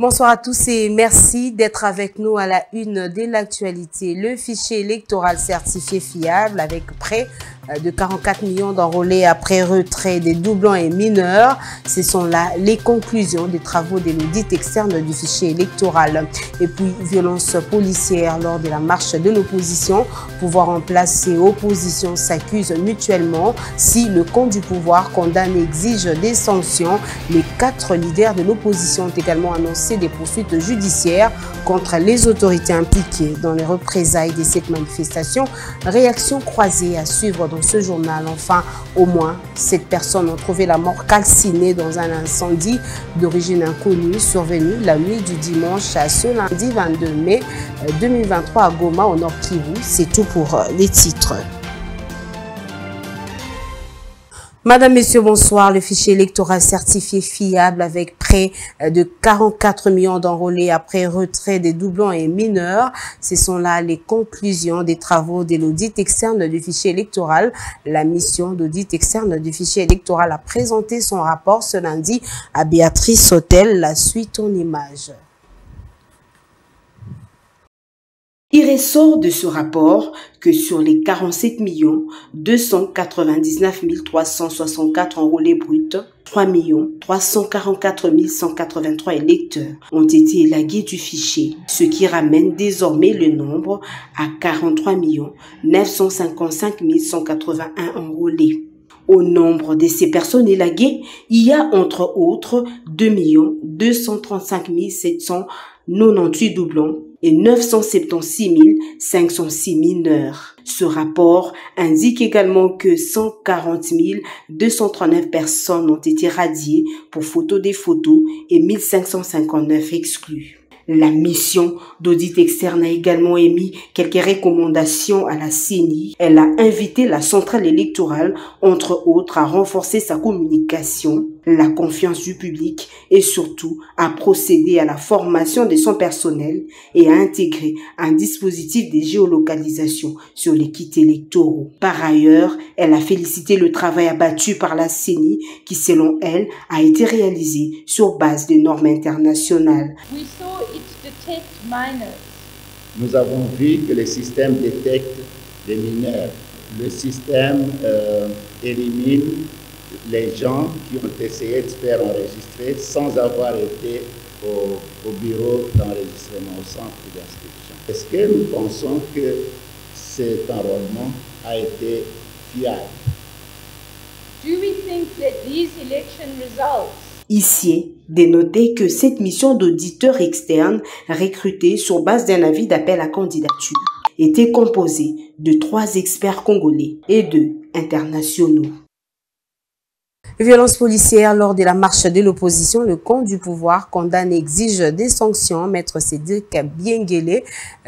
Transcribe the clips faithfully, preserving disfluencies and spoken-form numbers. Bonsoir à tous et merci d'être avec nous à la une de l'actualité. Le fichier électoral certifié fiable avec près de quarante-quatre millions d'enrôlés après retrait des doublons et mineurs. Ce sont là les conclusions des travaux de l'audit externe du fichier électoral. Et puis, violence policière lors de la marche de l'opposition. Pouvoir en place et opposition s'accusent mutuellement. Si le camp du pouvoir condamne et exige des sanctions, les quatre leaders de l'opposition ont également annoncé des poursuites judiciaires contre les autorités impliquées dans les représailles de cette manifestation. Réaction croisée à suivre dans ce journal. Enfin, au moins, sept personnes ont trouvé la mort calcinée dans un incendie d'origine inconnue survenu la nuit du dimanche à ce lundi vingt-deux mai deux mille vingt-trois à Goma, au Nord Kivu. C'est tout pour les titres. Madame, Messieurs, bonsoir. Le fichier électoral certifié fiable avec près de quarante-quatre millions d'enrôlés après retrait des doublons et mineurs. Ce sont là les conclusions des travaux de l'audit externe du fichier électoral. La mission d'audit externe du fichier électoral a présenté son rapport ce lundi à Béatrice Hôtel. La suite en images. Il ressort de ce rapport que sur les quarante-sept millions deux cent quatre-vingt-dix-neuf mille trois cent soixante-quatre enrôlés bruts, trois millions trois cent quarante-quatre mille cent quatre-vingt-trois électeurs ont été élagués du fichier, ce qui ramène désormais le nombre à quarante-trois millions neuf cent cinquante-cinq mille cent quatre-vingt-un enrôlés. Au nombre de ces personnes élaguées, il y a entre autres deux millions deux cent trente-cinq mille sept cent quatre-vingt-dix-huit doublons et neuf cent soixante-seize mille cinq cent six mineurs. Ce rapport indique également que cent quarante mille deux cent trente-neuf personnes ont été radiées pour photo des photos et mille cinq cent cinquante-neuf exclus. La mission d'audit externe a également émis quelques recommandations à la C E N I. Elle a invité la centrale électorale, entre autres, à renforcer sa communication, la confiance du public et surtout à procéder à la formation de son personnel et à intégrer un dispositif de géolocalisation sur les kits électoraux. Par ailleurs, elle a félicité le travail abattu par la C E N I qui, selon elle, a été réalisé sur base des normes internationales. Nous avons vu que le système détecte les mineurs. Le système euh, élimine les gens qui ont essayé de se faire enregistrer sans avoir été au, au bureau d'enregistrement, au centre d'inscription. Est-ce que nous pensons que cet enrôlement a été fiable? Do we think that these election results... Ici, dénotez que cette mission d'auditeur externe, recrutée sur base d'un avis d'appel à candidature, était composée de trois experts congolais et deux internationaux. Violence policière lors de la marche de l'opposition, le camp du pouvoir condamne et exige des sanctions. Maître Cédric Bienguélé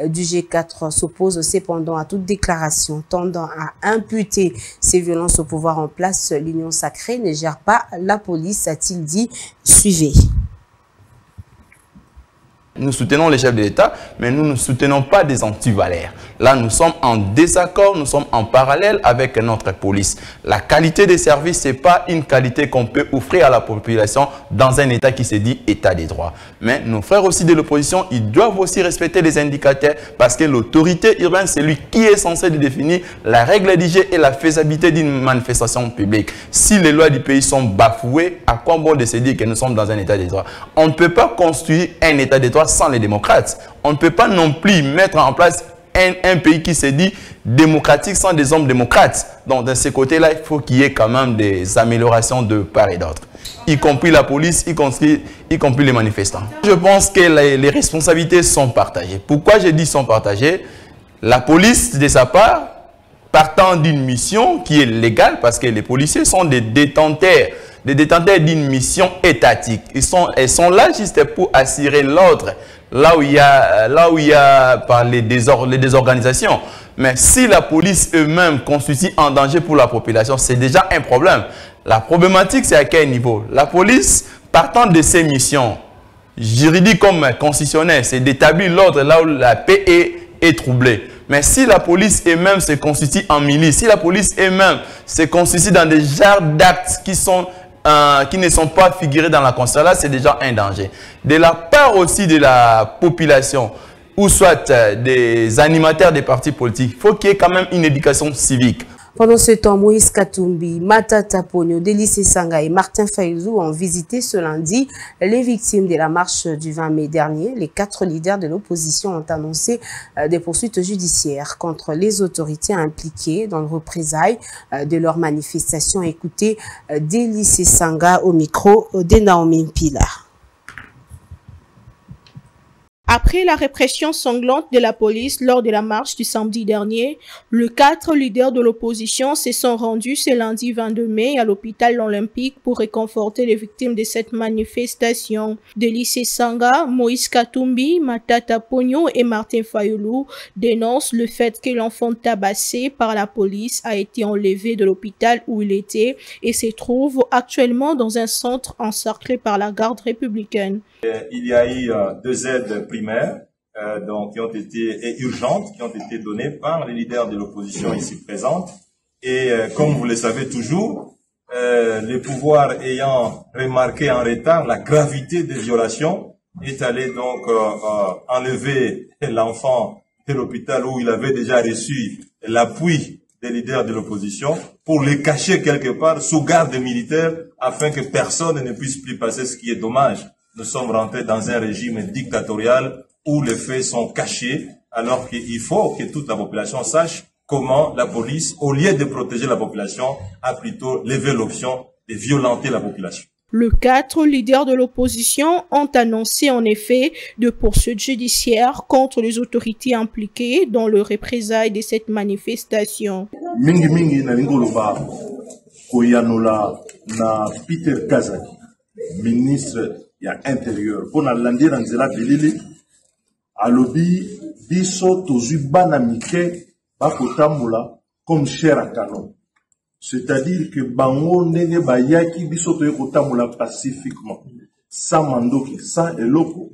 du G quatre s'oppose cependant à toute déclaration tendant à imputer ces violences au pouvoir en place. L'Union sacrée ne gère pas la police, a-t-il dit. Suivez. Nous soutenons les chefs de l'État, mais nous ne soutenons pas des anti-valeurs. Là, nous sommes en désaccord, nous sommes en parallèle avec notre police. La qualité des services, ce n'est pas une qualité qu'on peut offrir à la population dans un État qui se dit État des droits. Mais nos frères aussi de l'opposition, ils doivent aussi respecter les indicateurs parce que l'autorité urbaine, c'est lui qui est censé définir la règle du jeu et la faisabilité d'une manifestation publique. Si les lois du pays sont bafouées, à quoi bon de se dire que nous sommes dans un État des droits? On ne peut pas construire un État des droits sans les démocrates. On ne peut pas non plus mettre en place un, un pays qui se dit démocratique sans des hommes démocrates. Donc, de ce côté-là, il faut qu'il y ait quand même des améliorations de part et d'autre, y compris la police, y compris, y compris les manifestants. Je pense que les, les responsabilités sont partagées. Pourquoi je dis sont partagées? La police, de sa part, partant d'une mission qui est légale, parce que les policiers sont des détenteurs des détenteurs d'une mission étatique. Ils sont, ils sont là juste pour assurer l'ordre, là où il y a, là où il y a par les, désor, les désorganisations. Mais si la police eux-mêmes constitue un danger pour la population, c'est déjà un problème. La problématique, c'est à quel niveau? La police, partant de ses missions juridiques comme constitutionnelles, c'est d'établir l'ordre là où la paix est, est troublée. Mais si la police elle-même se constitue en milice, si la police elle-même se constitue dans des genres d'actes qui sont euh, qui ne sont pas figurés dans la Constitution, là, c'est déjà un danger. De la part aussi de la population, ou soit des animateurs des partis politiques, il faut qu'il y ait quand même une éducation civique. Pendant ce temps, Moïse Katumbi, Matata Ponyo, Délly Sesanga et Martin Fayulu ont visité ce lundi les victimes de la marche du vingt mai dernier. Les quatre leaders de l'opposition ont annoncé des poursuites judiciaires contre les autorités impliquées dans le représailles de leur manifestation. Écoutez Délly Sesanga au micro de Naomi Pilar. Après la répression sanglante de la police lors de la marche du samedi dernier, les quatre leaders de l'opposition se sont rendus ce lundi vingt-deux mai à l'hôpital olympique pour réconforter les victimes de cette manifestation. Délly Sesanga, Moïse Katumbi, Matata Ponyo et Martin Fayulu dénoncent le fait que l'enfant tabassé par la police a été enlevé de l'hôpital où il était et se trouve actuellement dans un centre encerclé par la garde républicaine. Il y a eu deux aides primaires primaires, euh, donc qui ont été et urgentes, qui ont été données par les leaders de l'opposition ici présentes. Et euh, comme vous le savez toujours, euh, le pouvoir ayant remarqué en retard la gravité des violations est allé donc euh, euh, enlever l'enfant de l'hôpital où il avait déjà reçu l'appui des leaders de l'opposition pour le cacher quelque part sous garde militaire afin que personne ne puisse plus passer, ce qui est dommage. Nous sommes rentrés dans un régime dictatorial où les faits sont cachés, alors qu'il faut que toute la population sache comment la police, au lieu de protéger la population, a plutôt levé l'option de violenter la population. Les quatre leaders de l'opposition ont annoncé en effet de poursuites judiciaires contre les autorités impliquées dans le représailles de cette manifestation. Mingi mingi na lingoloba koyanola na Peter Kazaki, ministre Il y a intérieur. Pour la landir en zela belili, à l'obi, biso tozu banamike, bakotamula, comme cher à canon. C'est-à-dire que bango nene bayaki, biso toye kotamula pacifiquement. Sans mandoki, sans eloko.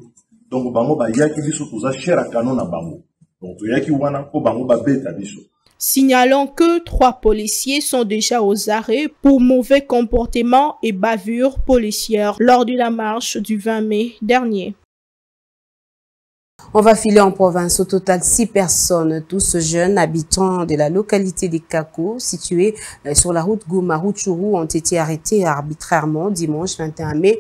Donc bango bayaki, biso toza cher à canon à bango. Donc toyaki wana, ko bango babeta biso. Signalant que trois policiers sont déjà aux arrêts pour mauvais comportement et bavure policière lors de la marche du vingt mai dernier. On va filer en province. Au total, six personnes, tous jeunes habitants de la localité des Kako, située sur la route Goma-Rutshuru, ont été arrêtés arbitrairement dimanche vingt et un mai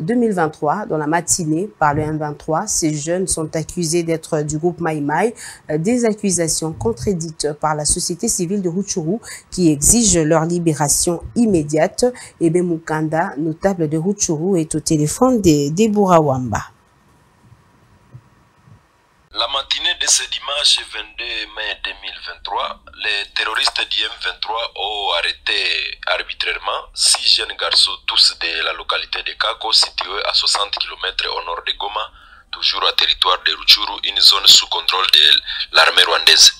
deux mille vingt-trois, dans la matinée, par le M vingt-trois. Ces jeunes sont accusés d'être du groupe Maïmaï, des accusations contredites par la société civile de Rutshuru, qui exige leur libération immédiate. Ebe Mukanda, notable de Rutshuru, est au téléphone de Deborah Wamba. La matinée de ce dimanche vingt-deux mai deux mille vingt-trois, les terroristes du M vingt-trois ont arrêté arbitrairement six jeunes garçons, tous de la localité de Kako, située à soixante kilomètres au nord de Goma, toujours à territoire de Rutshuru, une zone sous contrôle de l'armée rwandaise.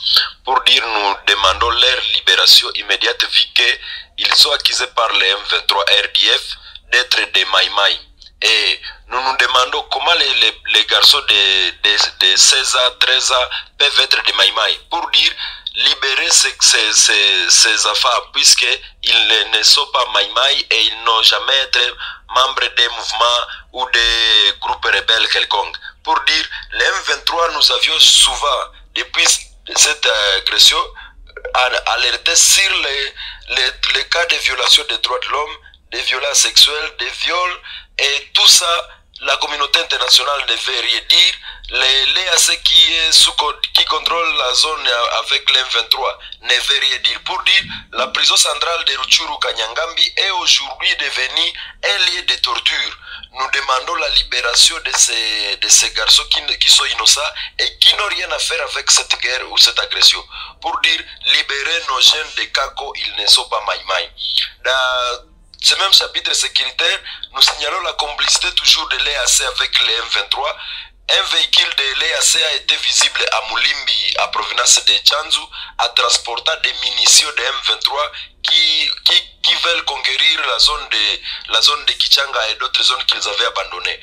Pour dire, nous demandons leur libération immédiate, vu qu'ils sont accusés par les M vingt-trois R D F d'être des Maïmaï. Et nous nous demandons comment les, les, les garçons de, de, de seize ans, treize ans peuvent être des Maïmaï. Pour dire, libérer ces, ces, ces, ces affaires, puisqu'ils ne sont pas Maïmaï et ils n'ont jamais été membres des mouvements ou des groupes rebelles quelconques. Pour dire, les M vingt-trois, nous avions souvent, depuis cette agression, alerté sur les, les, les cas de violation des droits de l'homme, des violences sexuelles, des viols, et tout ça, la communauté internationale ne veut rien dire. L'E A C qui, qui contrôle la zone avec l'M vingt-trois ne veut rien dire. Pour dire, la prison centrale de Rutshuru-Kanyangambi est aujourd'hui devenue un lieu de torture. Nous demandons la libération de ces, de ces garçons qui, qui sont innocents et qui n'ont rien à faire avec cette guerre ou cette agression. Pour dire, libérer nos jeunes de Kako, ils ne sont pas Maïmaï. Ce même chapitre sécuritaire, nous signalons la complicité toujours de l'E A C avec les M vingt-trois. Un véhicule de l'E A C a été visible à Moulimbi, à provenance de Tchanzu, à transportant des munitions de M vingt-trois qui, qui, qui veulent conquérir la zone de, la zone de Kichanga et d'autres zones qu'ils avaient abandonnées.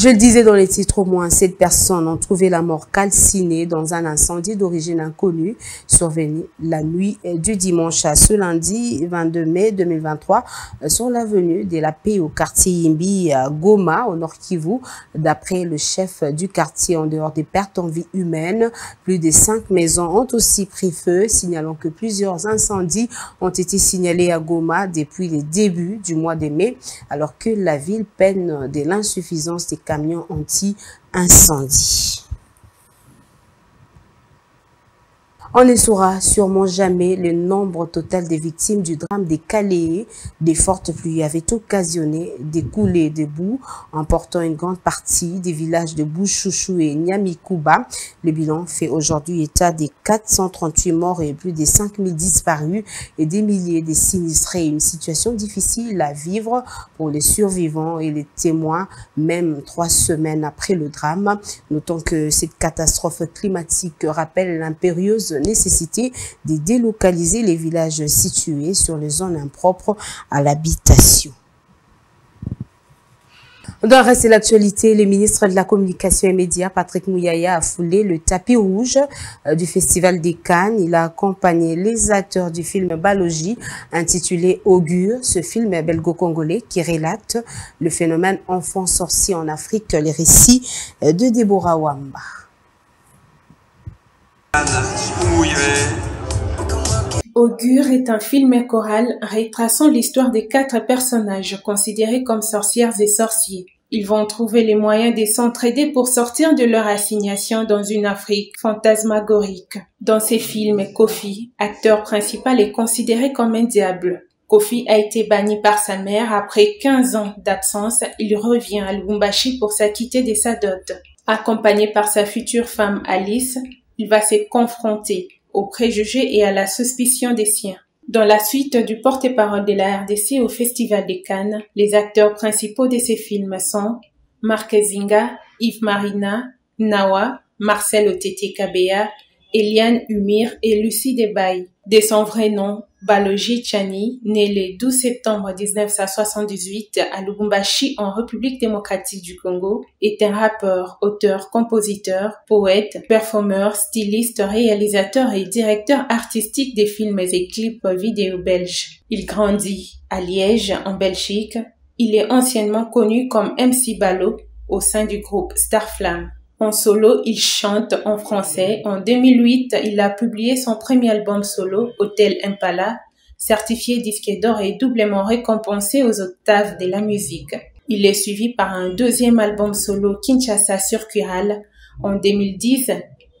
Je le disais dans les titres, au moins sept personnes ont trouvé la mort calcinée dans un incendie d'origine inconnue survenu la nuit du dimanche à ce lundi vingt-deux mai deux mille vingt-trois sur l'avenue de la Paix au quartier Yimbi à Goma au Nord Kivu. D'après le chef du quartier, en dehors des pertes en vie humaine, plus de cinq maisons ont aussi pris feu, signalant que plusieurs incendies ont été signalés à Goma depuis les débuts du mois de mai, alors que la ville peine de l'insuffisance des camions anti-incendie. On ne saura sûrement jamais le nombre total des victimes du drame des Calais. Des fortes pluies avaient occasionné des coulées de boue, emportant une grande partie des villages de Bouchouchou et Nyamikuba. Le bilan fait aujourd'hui état des quatre cent trente-huit morts et plus de cinq mille disparus et des milliers de sinistrés. Une situation difficile à vivre pour les survivants et les témoins, même trois semaines après le drame. Notons que cette catastrophe climatique rappelle l'impérieuse nécessité de délocaliser les villages situés sur les zones impropres à l'habitation. Dans le reste de l'actualité, le ministre de la Communication et Médias, Patrick Mouyaya, a foulé le tapis rouge du Festival des Cannes. Il a accompagné les acteurs du film Baloji, intitulé Augure. Ce film est belgo-congolais qui relate le phénomène enfant sorcier en Afrique, les récits de Déborah Wamba. Augure est un film choral retraçant l'histoire des quatre personnages considérés comme sorcières et sorciers. Ils vont trouver les moyens de s'entraider pour sortir de leur assignation dans une Afrique fantasmagorique. Dans ces films, Kofi, acteur principal, est considéré comme un diable. Kofi a été banni par sa mère après quinze ans d'absence. Il revient à Lubumbashi pour s'acquitter de sa dot. Accompagné par sa future femme Alice, il va se confronter aux préjugés et à la suspicion des siens. Dans la suite du porte-parole de la R D C au Festival de Cannes, les acteurs principaux de ces films sont Marc Zinga, Yves Marina, Nawa, Marcel Otete Kabeya, Eliane Humir et Lucie Debaye. De son vrai nom, Baloji Chani, né le douze septembre mille neuf cent soixante-dix-huit à Lubumbashi en République démocratique du Congo, est un rappeur, auteur, compositeur, poète, performeur, styliste, réalisateur et directeur artistique des films et clips vidéo belges. Il grandit à Liège, en Belgique. Il est anciennement connu comme M C Balo au sein du groupe Starflame. En solo, il chante en français. En deux mille huit, il a publié son premier album solo, Hôtel Impala, certifié disque d'or et doublement récompensé aux octaves de la musique. Il est suivi par un deuxième album solo, Kinshasa Circural, en deux mille dix,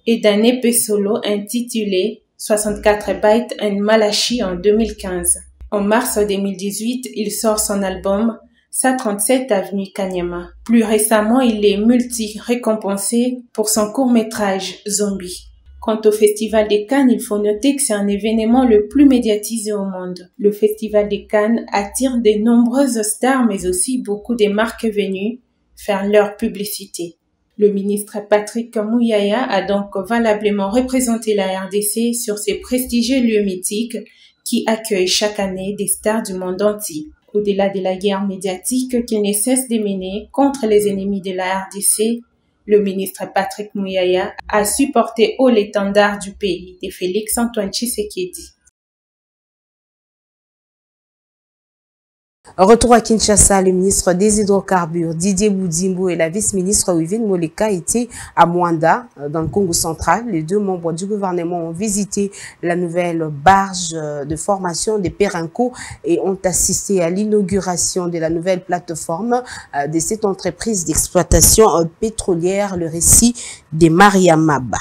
et d'un E P solo intitulé soixante-quatre bytes and Malachi en deux mille quinze. En mars deux mille dix-huit, il sort son album cent trente-sept avenue Kanyama. Plus récemment, il est multi-récompensé pour son court-métrage Zombie. Quant au Festival des Cannes, il faut noter que c'est un événement le plus médiatisé au monde. Le Festival des Cannes attire de nombreuses stars, mais aussi beaucoup de marques venues faire leur publicité. Le ministre Patrick Mouyaya a donc valablement représenté la R D C sur ces prestigieux lieux mythiques qui accueillent chaque année des stars du monde entier. Au-delà de la guerre médiatique qu'il ne cesse de mener contre les ennemis de la R D C, le ministre Patrick Mouyaya a supporté haut l'étendard du pays de Félix Antoine Tshisekedi. Retour à Kinshasa, le ministre des Hydrocarbures, Didier Boudimbo, et la vice-ministre Wivine Moleka étaient à Moanda, dans le Congo central. Les deux membres du gouvernement ont visité la nouvelle barge de formation des Perenco et ont assisté à l'inauguration de la nouvelle plateforme de cette entreprise d'exploitation pétrolière, le récit des Mariamaba.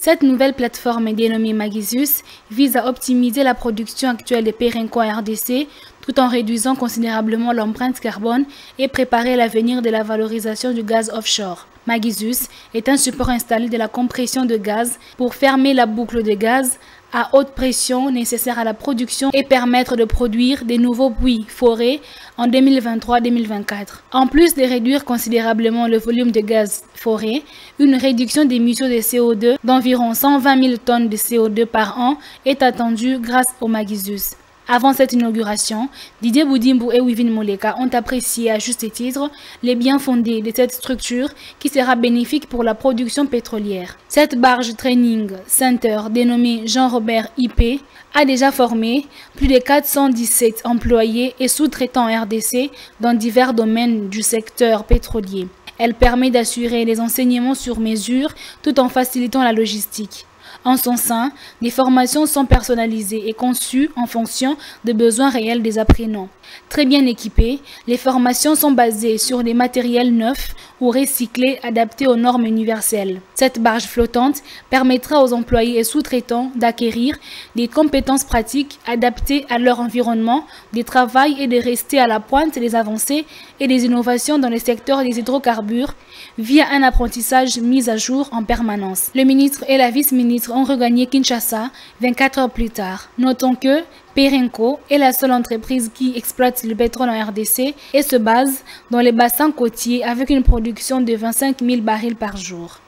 Cette nouvelle plateforme dénommée Magisus vise à optimiser la production actuelle des Perenco en R D C tout en réduisant considérablement l'empreinte carbone et préparer l'avenir de la valorisation du gaz offshore. Magisus est un support installé de la compression de gaz pour fermer la boucle de gaz à haute pression nécessaire à la production et permettre de produire des nouveaux puits forés en deux mille vingt-trois deux mille vingt-quatre. En plus de réduire considérablement le volume de gaz foré, une réduction des émissions de C O deux d'environ cent vingt mille tonnes de C O deux par an est attendue grâce au Magisus. Avant cette inauguration, Didier Boudimbo et Wivine Moleka ont apprécié à juste titre les biens fondés de cette structure qui sera bénéfique pour la production pétrolière. Cette barge training center dénommée Jean-Robert I P a déjà formé plus de quatre cent dix-sept employés et sous-traitants R D C dans divers domaines du secteur pétrolier. Elle permet d'assurer les enseignements sur mesure tout en facilitant la logistique. En son sein, des formations sont personnalisées et conçues en fonction des besoins réels des apprenants. Très bien équipées, les formations sont basées sur des matériels neufs ou recyclés adaptés aux normes universelles. Cette barge flottante permettra aux employés et sous-traitants d'acquérir des compétences pratiques adaptées à leur environnement, de travail et de rester à la pointe des avancées et des innovations dans le secteur des hydrocarbures via un apprentissage mis à jour en permanence. Le ministre et la vice-ministre ont regagné Kinshasa vingt-quatre heures plus tard. Notons que Perenco est la seule entreprise qui exploite le pétrole en R D C et se base dans les bassins côtiers avec une production de vingt-cinq mille barils par jour.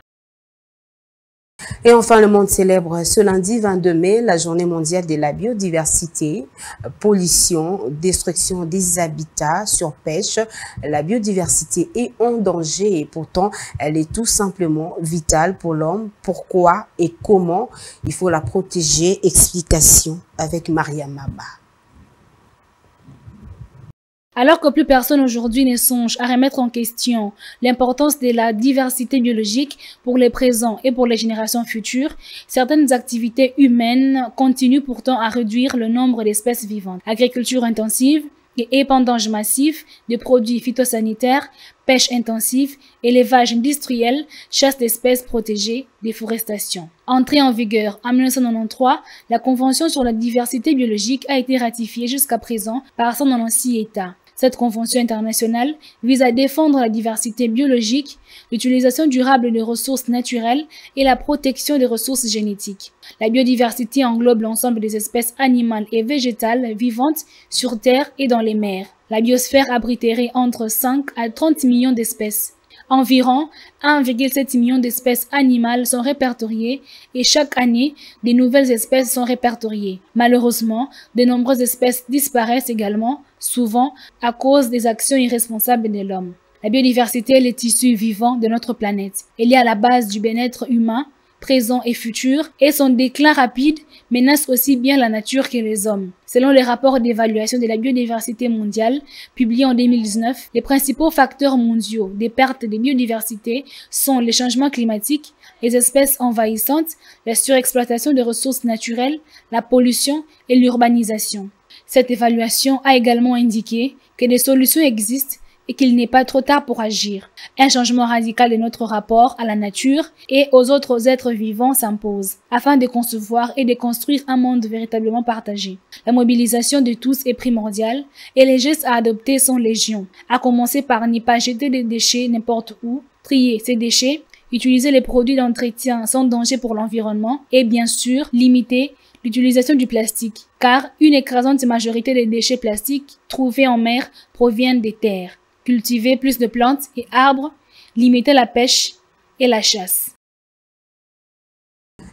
Et enfin, le monde célèbre ce lundi vingt-deux mai la journée mondiale de la biodiversité. Pollution, destruction des habitats, surpêche, la biodiversité est en danger et pourtant elle est tout simplement vitale pour l'homme. Pourquoi et comment il faut la protéger? Explication avec Maria Maba. Alors que plus personne aujourd'hui ne songe à remettre en question l'importance de la diversité biologique pour les présents et pour les générations futures, certaines activités humaines continuent pourtant à réduire le nombre d'espèces vivantes. Agriculture intensive et épandage massif de produits phytosanitaires, pêche intensive, élevage industriel, chasse d'espèces protégées, déforestation. Entrée en vigueur en mille neuf cent quatre-vingt-treize, la Convention sur la diversité biologique a été ratifiée jusqu'à présent par cent quatre-vingt-seize États. Cette convention internationale vise à défendre la diversité biologique, l'utilisation durable des ressources naturelles et la protection des ressources génétiques. La biodiversité englobe l'ensemble des espèces animales et végétales vivantes sur Terre et dans les mers. La biosphère abriterait entre cinq à trente millions d'espèces. Environ un virgule sept million d'espèces animales sont répertoriées et chaque année, de nouvelles espèces sont répertoriées. Malheureusement, de nombreuses espèces disparaissent également, souvent à cause des actions irresponsables de l'homme. La biodiversité est le tissu vivant de notre planète. Elle est à la base du bien-être humain, présent et futur, et son déclin rapide menace aussi bien la nature que les hommes. Selon le rapport d'évaluation de la biodiversité mondiale publié en deux mille dix-neuf, les principaux facteurs mondiaux des pertes de biodiversité sont les changements climatiques, les espèces envahissantes, la surexploitation des ressources naturelles, la pollution et l'urbanisation. Cette évaluation a également indiqué que des solutions existent et qu'il n'est pas trop tard pour agir. Un changement radical de notre rapport à la nature et aux autres êtres vivants s'impose, afin de concevoir et de construire un monde véritablement partagé. La mobilisation de tous est primordiale et les gestes à adopter sont légion, à commencer par ne pas jeter des déchets n'importe où, trier ces déchets, utiliser les produits d'entretien sans danger pour l'environnement et bien sûr limiter l'utilisation du plastique, car une écrasante majorité des déchets plastiques trouvés en mer proviennent des terres. Cultiver plus de plantes et arbres, limiter la pêche et la chasse.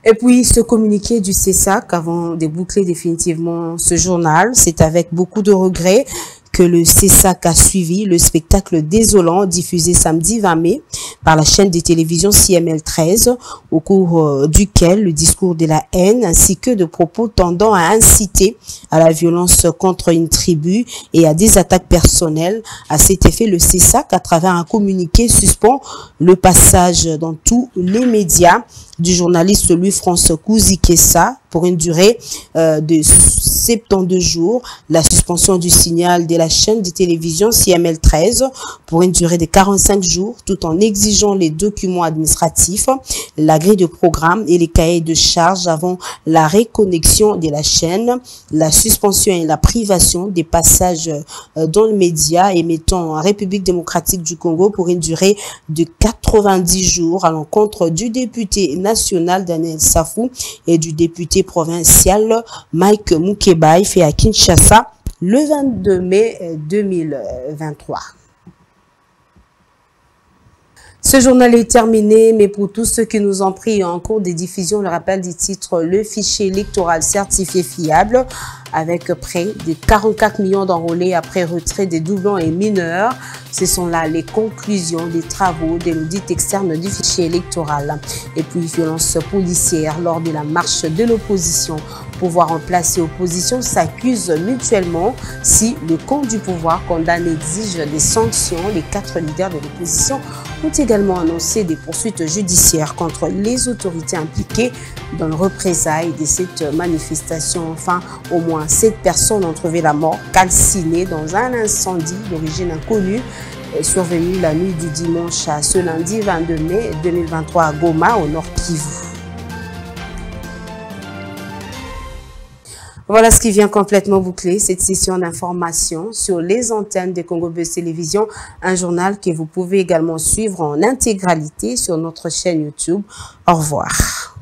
Et puis, ce communiqué du C S A C, avant de boucler définitivement ce journal, c'est avec beaucoup de regrets que le C S A C a suivi le spectacle désolant diffusé samedi vingt mai par la chaîne de télévision C M L treize, au cours duquel le discours de la haine ainsi que de propos tendant à inciter à la violence contre une tribu et à des attaques personnelles. À cet effet, le C S A C, à travers un communiqué, suspend le passage dans tous les médias du journaliste Louis-France Kouzikessa pour une durée euh, de soixante-douze jours, la suspension du signal de la chaîne de télévision C M L treize pour une durée de quarante-cinq jours, tout en exigeant les documents administratifs, la grille de programme et les cahiers de charges avant la reconnexion de la chaîne, la suspension et la privation des passages euh, dans le média émettant en République démocratique du Congo pour une durée de quatre-vingt-dix jours à l'encontre du député national Daniel Safou et du député provincial Mike Moukébaï, fait à Kinshasa le vingt-deux mai deux mille vingt-trois. Ce journal est terminé, mais pour tous ceux qui nous ont pris en cours des diffusions, le rappel du titre, le fichier électoral certifié fiable, avec près de quarante-quatre millions d'enrôlés après retrait des doublons et mineurs. Ce sont là les conclusions des travaux de l'audit externe du fichier électoral. Et puis, violence policière lors de la marche de l'opposition. Pouvoir en place et opposition s'accusent mutuellement si le camp du pouvoir condamne et exige des sanctions. Les quatre leaders de l'opposition ont également annoncé des poursuites judiciaires contre les autorités impliquées dans le représailles de cette manifestation. Enfin, au moins sept personnes ont trouvé la mort calcinées dans un incendie d'origine inconnue survenu la nuit du dimanche à ce lundi vingt-deux mai deux mille vingt-trois à Goma, au Nord Kivu. Voilà ce qui vient complètement boucler cette session d'information sur les antennes de Congo Buzz Télévision, un journal que vous pouvez également suivre en intégralité sur notre chaîne YouTube. Au revoir.